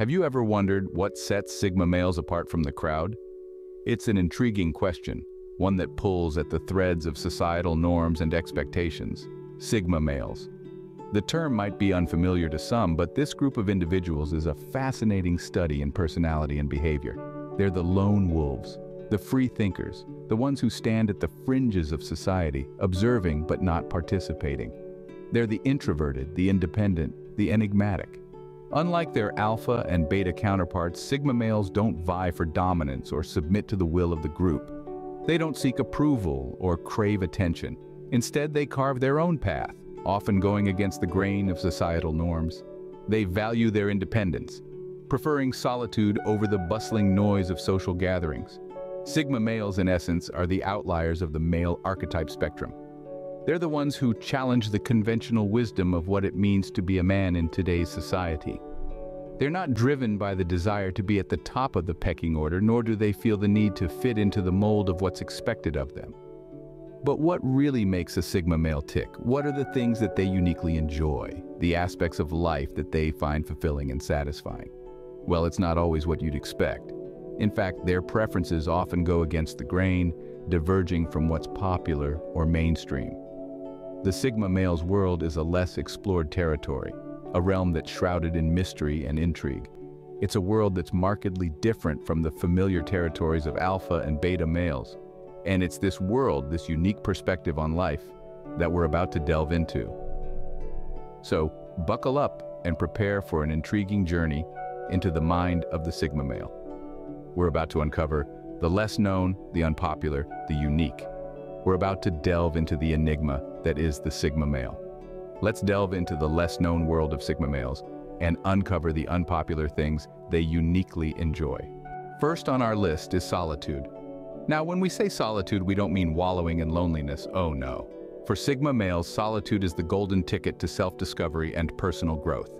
Have you ever wondered what sets Sigma males apart from the crowd? It's an intriguing question, one that pulls at the threads of societal norms and expectations. Sigma males. The term might be unfamiliar to some, but this group of individuals is a fascinating study in personality and behavior. They're the lone wolves, the free thinkers, the ones who stand at the fringes of society, observing but not participating. They're the introverted, the independent, the enigmatic. Unlike their alpha and beta counterparts, Sigma males don't vie for dominance or submit to the will of the group. They don't seek approval or crave attention. Instead, they carve their own path, often going against the grain of societal norms. They value their independence, preferring solitude over the bustling noise of social gatherings. Sigma males, in essence, are the outliers of the male archetype spectrum. They're the ones who challenge the conventional wisdom of what it means to be a man in today's society. They're not driven by the desire to be at the top of the pecking order, nor do they feel the need to fit into the mold of what's expected of them. But what really makes a Sigma male tick? What are the things that they uniquely enjoy? The aspects of life that they find fulfilling and satisfying? Well, it's not always what you'd expect. In fact, their preferences often go against the grain, diverging from what's popular or mainstream. The Sigma male's world is a less explored territory, a realm that's shrouded in mystery and intrigue. It's a world that's markedly different from the familiar territories of alpha and beta males. And it's this world, this unique perspective on life, that we're about to delve into. So, buckle up and prepare for an intriguing journey into the mind of the Sigma male. We're about to uncover the less known, the unpopular, the unique. We're about to delve into the enigma that is the Sigma male. Let's delve into the less known world of Sigma males and uncover the unpopular things they uniquely enjoy. First on our list is solitude. Now, when we say solitude, we don't mean wallowing in loneliness, oh no. For Sigma males, solitude is the golden ticket to self-discovery and personal growth.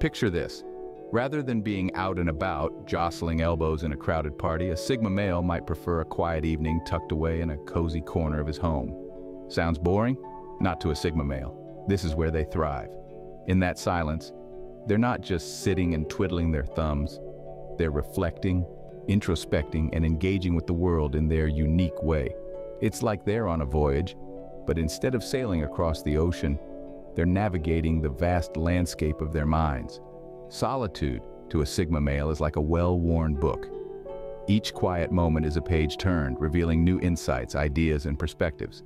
Picture this. Rather than being out and about, jostling elbows in a crowded party, a Sigma male might prefer a quiet evening tucked away in a cozy corner of his home. Sounds boring? Not to a Sigma male. This is where they thrive. In that silence, they're not just sitting and twiddling their thumbs. They're reflecting, introspecting, and engaging with the world in their unique way. It's like they're on a voyage, but instead of sailing across the ocean, they're navigating the vast landscape of their minds. Solitude, to a Sigma male, is like a well-worn book. Each quiet moment is a page turned, revealing new insights, ideas, and perspectives.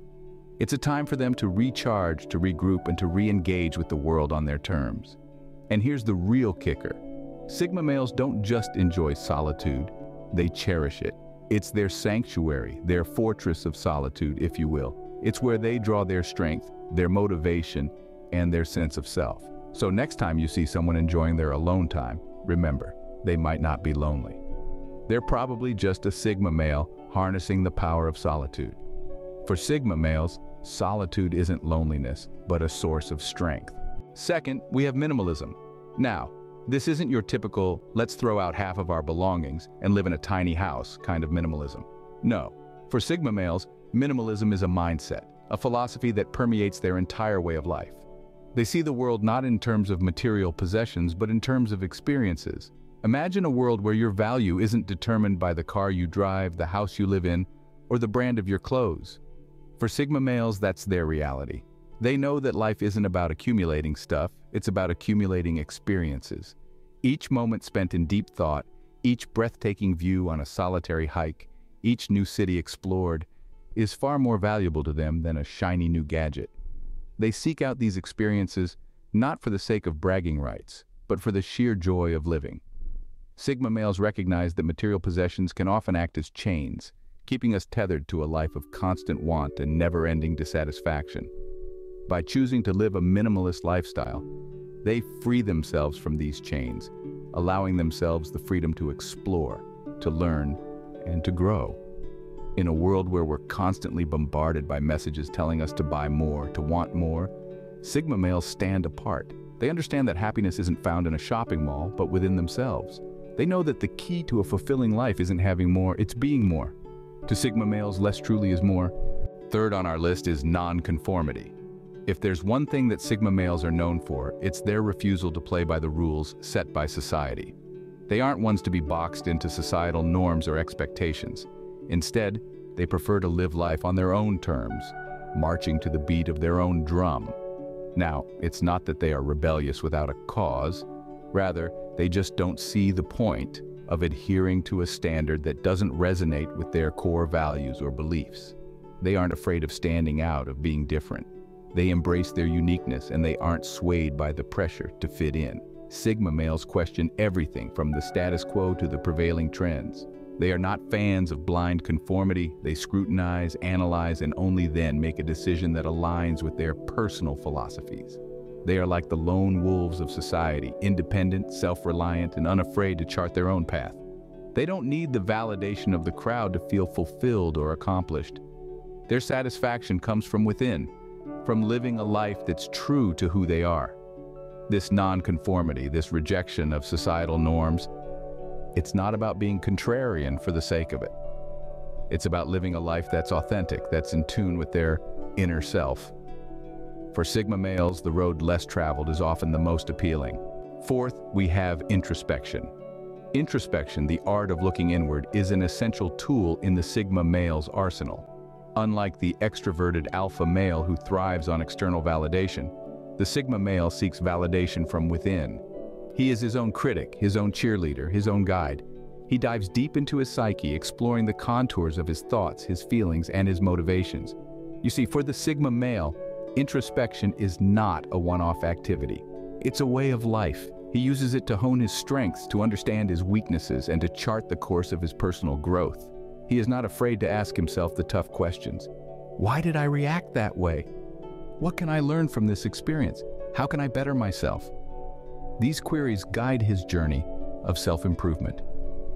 It's a time for them to recharge, to regroup, and to re-engage with the world on their terms. And here's the real kicker. Sigma males don't just enjoy solitude. They cherish it. It's their sanctuary, their fortress of solitude, if you will. It's where they draw their strength, their motivation, and their sense of self. So next time you see someone enjoying their alone time, remember, they might not be lonely. They're probably just a Sigma male harnessing the power of solitude. For Sigma males, solitude isn't loneliness, but a source of strength. Second, we have minimalism. Now, this isn't your typical, let's throw out half of our belongings and live in a tiny house kind of minimalism. No, for Sigma males, minimalism is a mindset, a philosophy that permeates their entire way of life. They see the world not in terms of material possessions, but in terms of experiences. Imagine a world where your value isn't determined by the car you drive, the house you live in, or the brand of your clothes. For Sigma males, that's their reality. They know that life isn't about accumulating stuff, it's about accumulating experiences. Each moment spent in deep thought, each breathtaking view on a solitary hike, each new city explored, is far more valuable to them than a shiny new gadget. They seek out these experiences not for the sake of bragging rights, but for the sheer joy of living. Sigma males recognize that material possessions can often act as chains, keeping us tethered to a life of constant want and never-ending dissatisfaction. By choosing to live a minimalist lifestyle, they free themselves from these chains, allowing themselves the freedom to explore, to learn, and to grow. In a world where we're constantly bombarded by messages telling us to buy more, to want more, Sigma males stand apart. They understand that happiness isn't found in a shopping mall, but within themselves. They know that the key to a fulfilling life isn't having more, it's being more. To Sigma males, less truly is more. Third on our list is non-conformity. If there's one thing that Sigma males are known for, it's their refusal to play by the rules set by society. They aren't ones to be boxed into societal norms or expectations. Instead, they prefer to live life on their own terms, marching to the beat of their own drum. Now, it's not that they are rebellious without a cause. Rather, they just don't see the point of adhering to a standard that doesn't resonate with their core values or beliefs. They aren't afraid of standing out, of being different. They embrace their uniqueness, and they aren't swayed by the pressure to fit in. Sigma males question everything from the status quo to the prevailing trends. They are not fans of blind conformity. They scrutinize, analyze, and only then make a decision that aligns with their personal philosophies. They are like the lone wolves of society, independent, self-reliant, and unafraid to chart their own path. They don't need the validation of the crowd to feel fulfilled or accomplished. Their satisfaction comes from within, from living a life that's true to who they are. This non-conformity, this rejection of societal norms, it's not about being contrarian for the sake of it. It's about living a life that's authentic, that's in tune with their inner self. For Sigma males, the road less traveled is often the most appealing. Fourth, we have introspection. Introspection, the art of looking inward, is an essential tool in the Sigma male's arsenal. Unlike the extroverted alpha male who thrives on external validation, the Sigma male seeks validation from within. He is his own critic, his own cheerleader, his own guide. He dives deep into his psyche, exploring the contours of his thoughts, his feelings, and his motivations. You see, for the Sigma male, introspection is not a one-off activity. It's a way of life. He uses it to hone his strengths, to understand his weaknesses, and to chart the course of his personal growth. He is not afraid to ask himself the tough questions. Why did I react that way? What can I learn from this experience? How can I better myself? These queries guide his journey of self-improvement.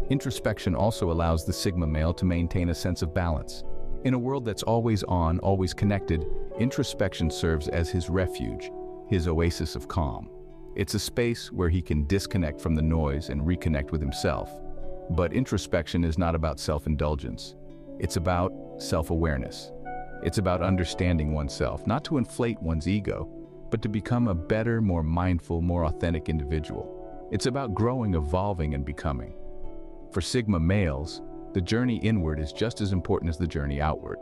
Introspection also allows the Sigma male to maintain a sense of balance. In a world that's always on, always connected, introspection serves as his refuge, his oasis of calm. It's a space where he can disconnect from the noise and reconnect with himself. But introspection is not about self-indulgence. It's about self-awareness. It's about understanding oneself, not to inflate one's ego, but to become a better, more mindful, more authentic individual. It's about growing, evolving, and becoming. For Sigma males, the journey inward is just as important as the journey outward.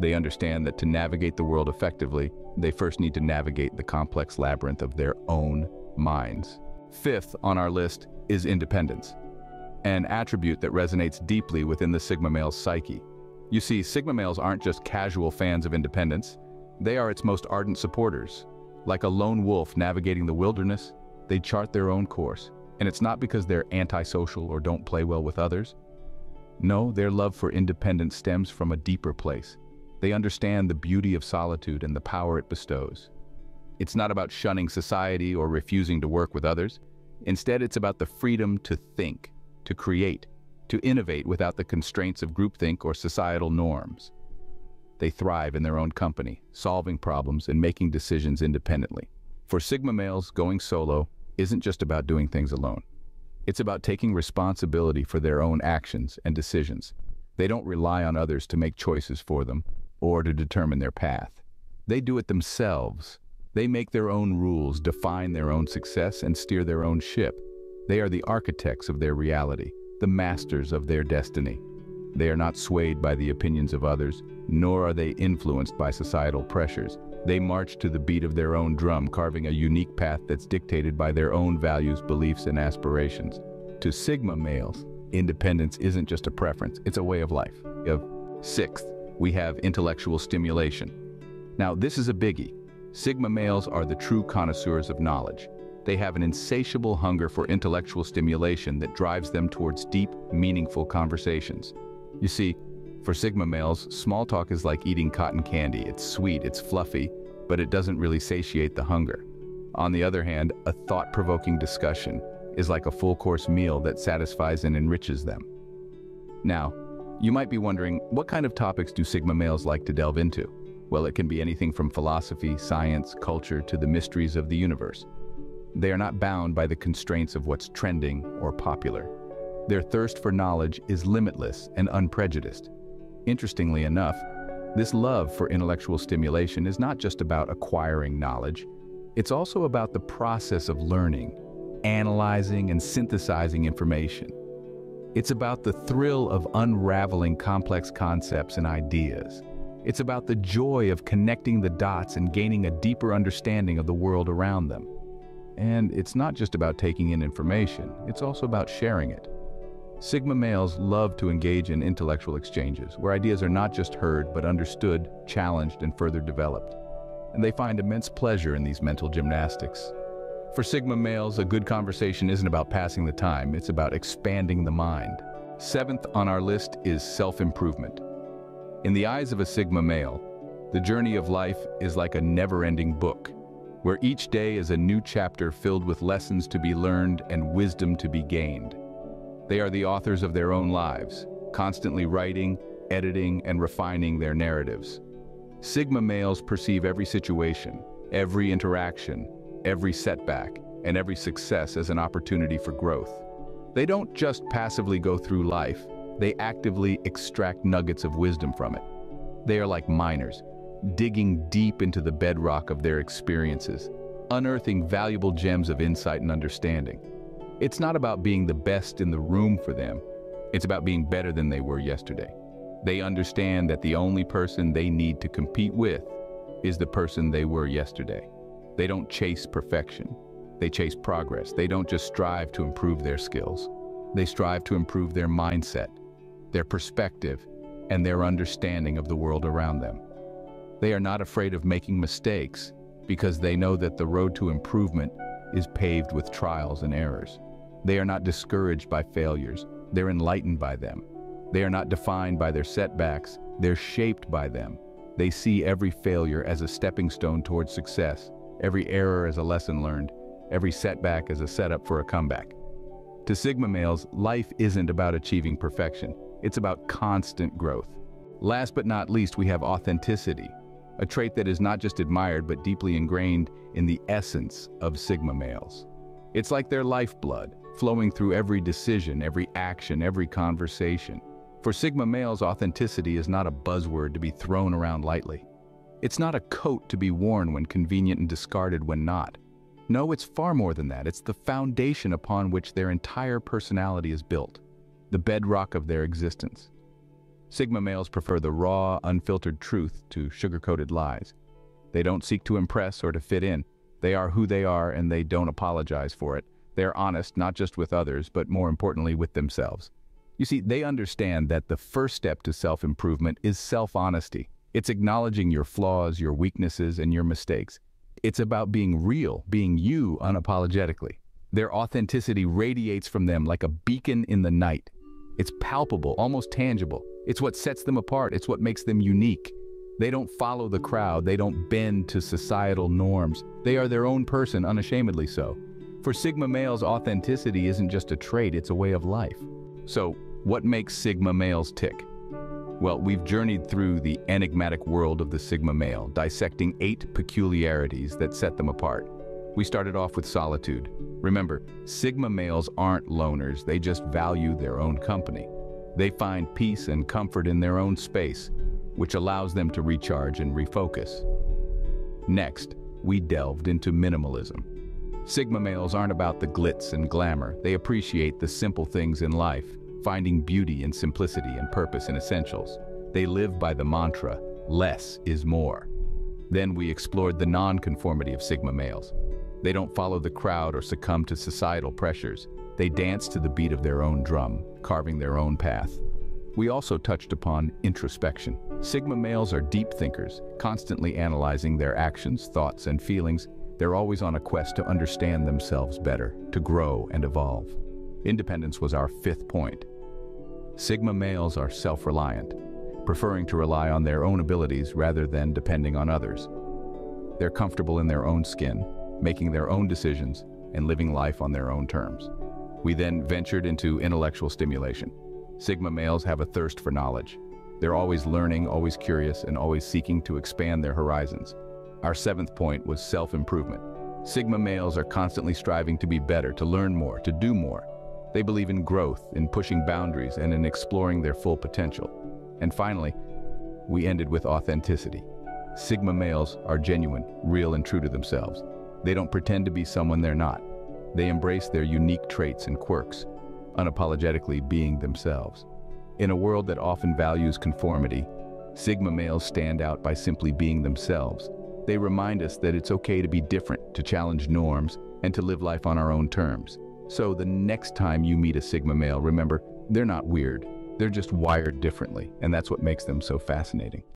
They understand that to navigate the world effectively, they first need to navigate the complex labyrinth of their own minds. Fifth on our list is independence, an attribute that resonates deeply within the Sigma male's psyche. You see, Sigma males aren't just casual fans of independence. They are its most ardent supporters. Like a lone wolf navigating the wilderness, they chart their own course. And it's not because they're antisocial or don't play well with others. No, their love for independence stems from a deeper place. They understand the beauty of solitude and the power it bestows. It's not about shunning society or refusing to work with others. Instead, it's about the freedom to think, to create, to innovate without the constraints of groupthink or societal norms. They thrive in their own company, solving problems and making decisions independently. For Sigma males, going solo isn't just about doing things alone. It's about taking responsibility for their own actions and decisions. They don't rely on others to make choices for them or to determine their path. They do it themselves. They make their own rules, define their own success, and steer their own ship. They are the architects of their reality, the masters of their destiny. They are not swayed by the opinions of others, nor are they influenced by societal pressures. They march to the beat of their own drum, carving a unique path that's dictated by their own values, beliefs, and aspirations. To Sigma males, independence isn't just a preference, it's a way of life. Sixth, we have intellectual stimulation. Now, this is a biggie. Sigma males are the true connoisseurs of knowledge. They have an insatiable hunger for intellectual stimulation that drives them towards deep, meaningful conversations. You see, for Sigma males, small talk is like eating cotton candy. It's sweet, it's fluffy, but it doesn't really satiate the hunger. On the other hand, a thought-provoking discussion is like a full-course meal that satisfies and enriches them. Now, you might be wondering, what kind of topics do Sigma males like to delve into? Well, it can be anything from philosophy, science, culture, to the mysteries of the universe. They are not bound by the constraints of what's trending or popular. Their thirst for knowledge is limitless and unprejudiced. Interestingly enough, this love for intellectual stimulation is not just about acquiring knowledge. It's also about the process of learning, analyzing and synthesizing information. It's about the thrill of unraveling complex concepts and ideas. It's about the joy of connecting the dots and gaining a deeper understanding of the world around them. And it's not just about taking in information, it's also about sharing it. Sigma males love to engage in intellectual exchanges, where ideas are not just heard, but understood, challenged, and further developed. And they find immense pleasure in these mental gymnastics. For Sigma males, a good conversation isn't about passing the time, it's about expanding the mind. Seventh on our list is self-improvement. In the eyes of a Sigma male, the journey of life is like a never-ending book, where each day is a new chapter filled with lessons to be learned and wisdom to be gained. They are the authors of their own lives, constantly writing, editing, and refining their narratives. Sigma males perceive every situation, every interaction, every setback, and every success as an opportunity for growth. They don't just passively go through life, they actively extract nuggets of wisdom from it. They are like miners, digging deep into the bedrock of their experiences, unearthing valuable gems of insight and understanding. It's not about being the best in the room for them, it's about being better than they were yesterday. They understand that the only person they need to compete with is the person they were yesterday. They don't chase perfection, they chase progress. They don't just strive to improve their skills, they strive to improve their mindset, their perspective, and their understanding of the world around them. They are not afraid of making mistakes because they know that the road to improvement is paved with trials and errors. They are not discouraged by failures, they're enlightened by them. They are not defined by their setbacks, they're shaped by them. They see every failure as a stepping stone towards success, every error as a lesson learned, every setback as a setup for a comeback. To Sigma males, life isn't about achieving perfection, it's about constant growth. Last but not least, we have authenticity, a trait that is not just admired but deeply ingrained in the essence of Sigma males. It's like their lifeblood, flowing through every decision, every action, every conversation. For Sigma males, authenticity is not a buzzword to be thrown around lightly. It's not a coat to be worn when convenient and discarded when not. No, it's far more than that. It's the foundation upon which their entire personality is built, the bedrock of their existence. Sigma males prefer the raw, unfiltered truth to sugar-coated lies. They don't seek to impress or to fit in. They are who they are and they don't apologize for it. They're honest, not just with others, but more importantly with themselves. You see, they understand that the first step to self-improvement is self-honesty. It's acknowledging your flaws, your weaknesses, and your mistakes. It's about being real, being you unapologetically. Their authenticity radiates from them like a beacon in the night. It's palpable, almost tangible. It's what sets them apart, it's what makes them unique. They don't follow the crowd, they don't bend to societal norms. They are their own person, unashamedly so. For Sigma males, authenticity isn't just a trait, it's a way of life. So, what makes Sigma males tick? Well, we've journeyed through the enigmatic world of the Sigma male, dissecting 8 peculiarities that set them apart. We started off with solitude. Remember, Sigma males aren't loners, they just value their own company. They find peace and comfort in their own space, which allows them to recharge and refocus. Next, we delved into minimalism. Sigma males aren't about the glitz and glamour. They appreciate the simple things in life, finding beauty in simplicity and purpose in essentials. They live by the mantra, less is more. Then we explored the non-conformity of Sigma males. They don't follow the crowd or succumb to societal pressures. They dance to the beat of their own drum, carving their own path. We also touched upon introspection. Sigma males are deep thinkers, constantly analyzing their actions, thoughts, and feelings. They're always on a quest to understand themselves better, to grow and evolve. Independence was our 5th point. Sigma males are self-reliant, preferring to rely on their own abilities rather than depending on others. They're comfortable in their own skin, making their own decisions, and living life on their own terms. We then ventured into intellectual stimulation. Sigma males have a thirst for knowledge. They're always learning, always curious, and always seeking to expand their horizons. Our 7th point was self-improvement. Sigma males are constantly striving to be better, to learn more, to do more. They believe in growth, in pushing boundaries, and in exploring their full potential. And finally, we ended with authenticity. Sigma males are genuine, real, and true to themselves. They don't pretend to be someone they're not. They embrace their unique traits and quirks, unapologetically being themselves. In a world that often values conformity, Sigma males stand out by simply being themselves. They remind us that it's okay to be different, to challenge norms, and to live life on our own terms. So the next time you meet a Sigma male, remember, they're not weird. They're just wired differently, and that's what makes them so fascinating.